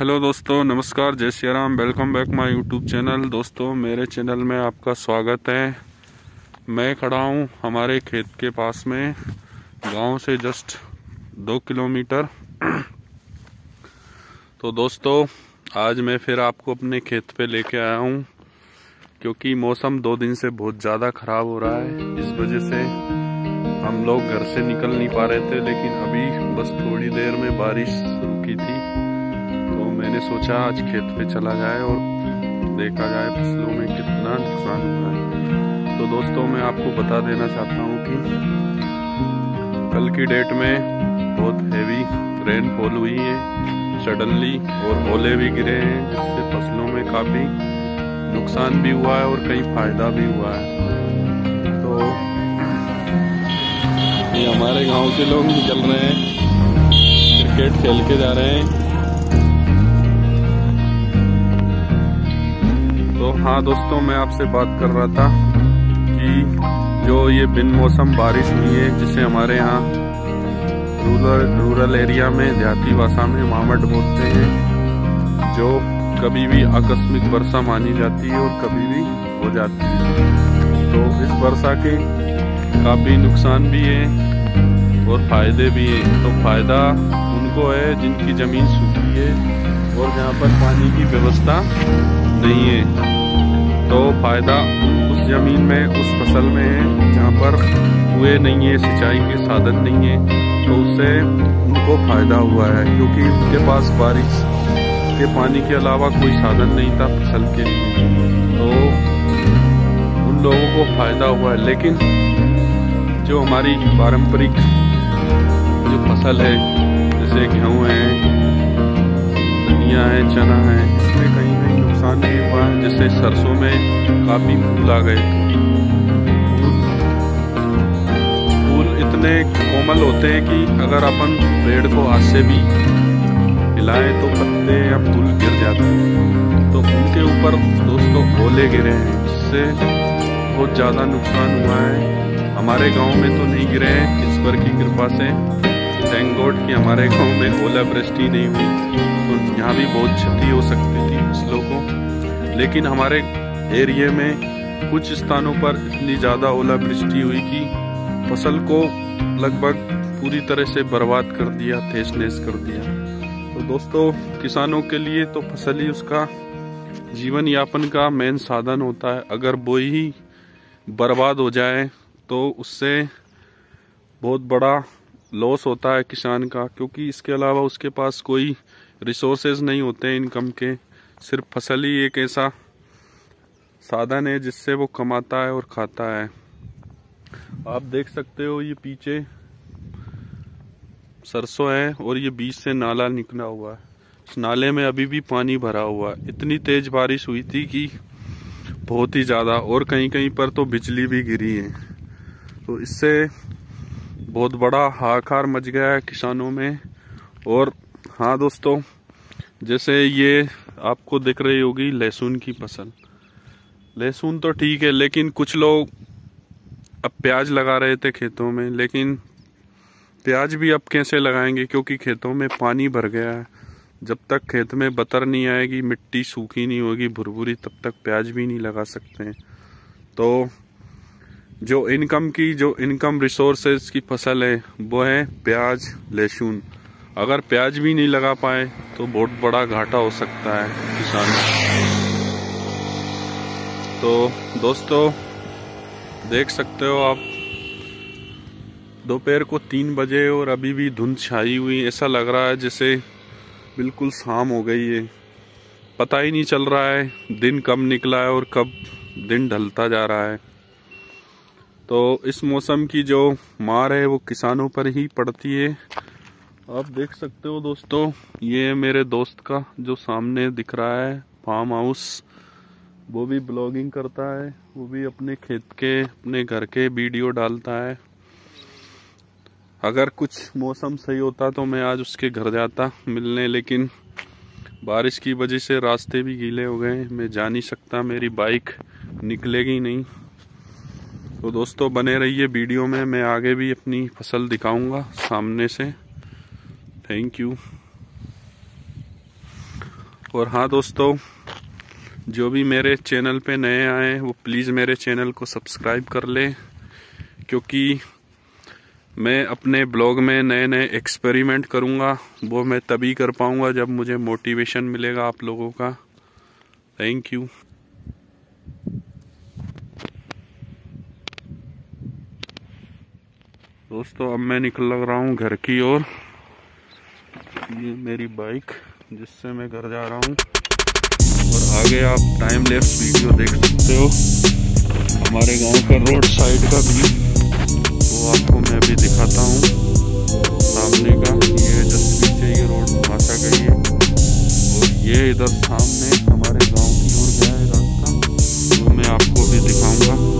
Hello दोस्तों, नमस्कार, जय Shri Ram. Welcome back my YouTube channel. दोस्तों, मेरे चैनल में आपका स्वागत है। मैं खड़ा हूँ हमारे खेत के पास में, गांव से जस्ट 2 किलोमीटर। तो दोस्तों, आज मैं फिर आपको अपने खेत पे लेके आया हूँ, क्योंकि मौसम 2 दिन से बहुत ज़्यादा ख़राब हो रहा है। इस वजह से हम लोग घर से निकल नहीं पा रहे थे, लेकिन अभी बस थोड़ी देर में बारिश रुकी थी, मैंने सोचा आज खेत पे चला जाए और देखा जाए फसलों में कितना नुकसान हुआ है। तो दोस्तों, मैं आपको बता देना चाहता हूँ कि कल की डेट में बहुत हेवी रेनफॉल हुई है सडनली, और ओले भी गिरे हैं, जिससे फसलों में काफ़ी नुकसान भी हुआ है और कई फ़ायदा भी हुआ है। तो ये हमारे गांव के लोग निकल रहे हैं, क्रिकेट खेल के जा रहे हैं। तो हाँ दोस्तों, मैं आपसे बात कर रहा था कि जो ये बिन मौसम बारिश हुई है, जिसे हमारे यहाँ रूरल एरिया में, देहाती भाषा में मावट बोलते हैं, जो कभी भी आकस्मिक वर्षा मानी जाती है और कभी भी हो जाती है। तो इस वर्षा के काफ़ी नुकसान भी है और फ़ायदे भी हैं। तो फ़ायदा उनको है जिनकी ज़मीन सूखी है और जहाँ पर पानी की व्यवस्था नहीं है। तो फायदा उस जमीन में, उस फसल में है जहाँ पर कुएँ नहीं है, सिंचाई के साधन नहीं है। तो उससे उनको फायदा हुआ है, क्योंकि उनके पास बारिश के पानी के अलावा कोई साधन नहीं था फसल के लिए। तो उन लोगों को फायदा हुआ है। लेकिन जो हमारी पारंपरिक जो फसल है, जैसे गेहूँ है, धनिया है, चना है, इसमें कहीं नुकसान भी हुआ। जैसे सरसों में काफ़ी फूल आ गए। फूल इतने कोमल होते हैं कि अगर अपन पेड़ को हाथ से भी हिलाएं तो पत्ते या फूल गिर जाते हैं। तो उनके ऊपर दोस्तों ओले गिरे हैं, जिससे बहुत ज़्यादा नुकसान हुआ है। हमारे गांव में तो नहीं गिरे हैं, ईश्वर की कृपा से, थैंक गॉड कि हमारे गांव में ओलावृष्टि नहीं हुई। तो यहाँ भी बहुत क्षति हो सकती थी फसलों को, लेकिन हमारे एरिया में कुछ स्थानों पर इतनी ज़्यादा ओलावृष्टि हुई कि फसल को लगभग पूरी तरह से बर्बाद कर दिया, तहस नहस कर दिया। तो दोस्तों, किसानों के लिए तो फसल ही उसका जीवन यापन का मेन साधन होता है। अगर वो ही बर्बाद हो जाए तो उससे बहुत बड़ा लॉस होता है किसान का, क्योंकि इसके अलावा उसके पास कोई रिसोर्सेज नहीं होते हैं इनकम के। सिर्फ फसल ही एक ऐसा साधन है जिससे वो कमाता है और खाता है। आप देख सकते हो, ये पीछे सरसों है और ये बीच से नाला निकला हुआ है। इस नाले में अभी भी पानी भरा हुआ है। इतनी तेज बारिश हुई थी कि बहुत ही ज़्यादा, और कहीं कहीं पर तो बिजली भी गिरी है। तो इससे बहुत बड़ा हाहाकार मच गया है किसानों में। और हाँ दोस्तों, जैसे ये आपको दिख रही होगी लहसुन की फसल, लहसुन तो ठीक है, लेकिन कुछ लोग अब प्याज लगा रहे थे खेतों में, लेकिन प्याज भी अब कैसे लगाएंगे, क्योंकि खेतों में पानी भर गया है। जब तक खेत में बतर नहीं आएगी, मिट्टी सूखी नहीं होगी, भुरभुरी, तब तक प्याज भी नहीं लगा सकते हैं। तो जो इनकम की, जो इनकम रिसोर्सेज की फसल है, वो है प्याज, लहसुन। अगर प्याज भी नहीं लगा पाए तो बहुत बड़ा घाटा हो सकता है किसान को। तो दोस्तों, देख सकते हो आप, दोपहर को 3 बजे और अभी भी धुंध छाई हुई। ऐसा लग रहा है जैसे बिल्कुल शाम हो गई है, पता ही नहीं चल रहा है दिन कब निकला है और कब दिन ढलता जा रहा है। तो इस मौसम की जो मार है वो किसानों पर ही पड़ती है। आप देख सकते हो दोस्तों, ये मेरे दोस्त का जो सामने दिख रहा है फार्म हाउस, वो भी ब्लॉगिंग करता है, वो भी अपने खेत के, अपने घर के वीडियो डालता है। अगर कुछ मौसम सही होता तो मैं आज उसके घर जाता मिलने, लेकिन बारिश की वजह से रास्ते भी गीले हो गए, मैं जा नहीं सकता, मेरी बाइक निकलेगी नहीं। तो दोस्तों, बने रहिए वीडियो में, मैं आगे भी अपनी फसल दिखाऊंगा सामने से। Thank you. और हाँ दोस्तों, जो भी मेरे चैनल पे नए आए वो प्लीज़ मेरे चैनल को सब्सक्राइब कर लें, क्योंकि मैं अपने ब्लॉग में नए नए एक्सपेरिमेंट करूँगा। वो मैं तभी कर पाऊँगा जब मुझे मोटिवेशन मिलेगा आप लोगों का। Thank you. दोस्तों, अब मैं निकल रहा हूँ घर की ओर। ये मेरी बाइक जिससे मैं घर जा रहा हूँ, और आगे आप टाइम लैप्स वीडियो देख सकते हो हमारे गांव का रोड साइड का भी, वो आपको मैं अभी दिखाता हूँ। सामने का ये जस्ट पीछे ये रोड भाषा गई है, और ये इधर सामने हमारे गांव की ओर गया है रास्ता, वो मैं आपको भी दिखाऊंगा।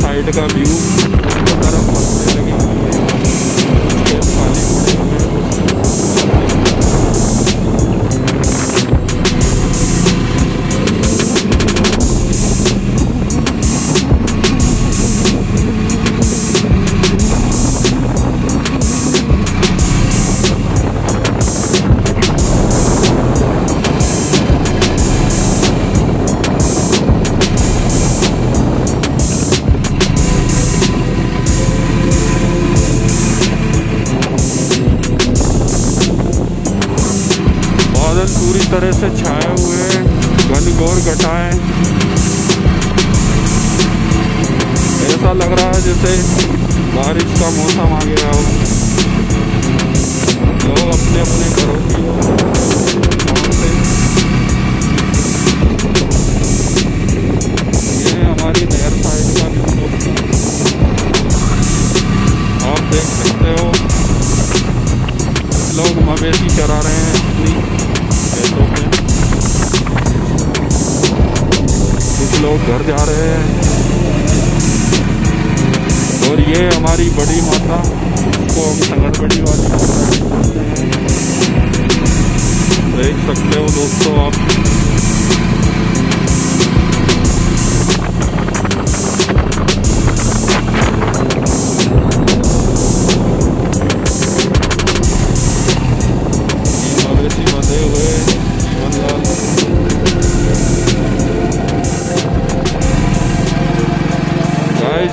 साइड का व्यू तरफ फंसने लगी पूरी तरह से छाए हुए घनघोर घटाएं, ऐसा लग रहा है जैसे बारिश का मौसम आ गया हो। लोग अपने अपने घरों की ये हमारी नहर साइड का व्यू आप देख सकते हो। लोग मवेशी चरा रहे हैं अपनी, कुछ लोग घर जा रहे हैं, और ये हमारी बड़ी माता को हम संगठ बड़ी वाली देख सकते हो दोस्तों आप।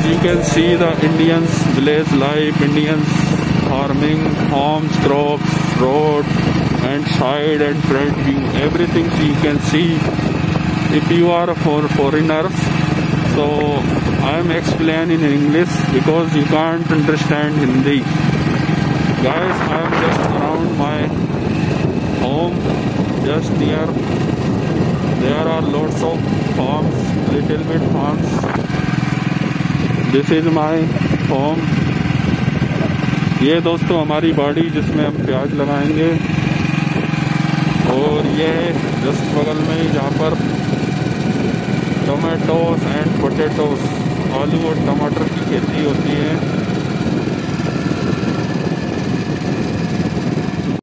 You can see the Indians village life, Indians farming, farms, crops, road and side and front view, everything you can see. If you are for foreigners, so I am explaining in English because you can't understand Hindi. Guys, I am just around my home, just near. There are lots of farms, little bit farms. This is my home. ये दोस्तों हमारी बाड़ी जिसमें हम प्याज लगाएंगे, और ये जस्ट बगल में ही जहाँ पर टमाटोस एंड पोटैटोस, आलू और टमाटर की खेती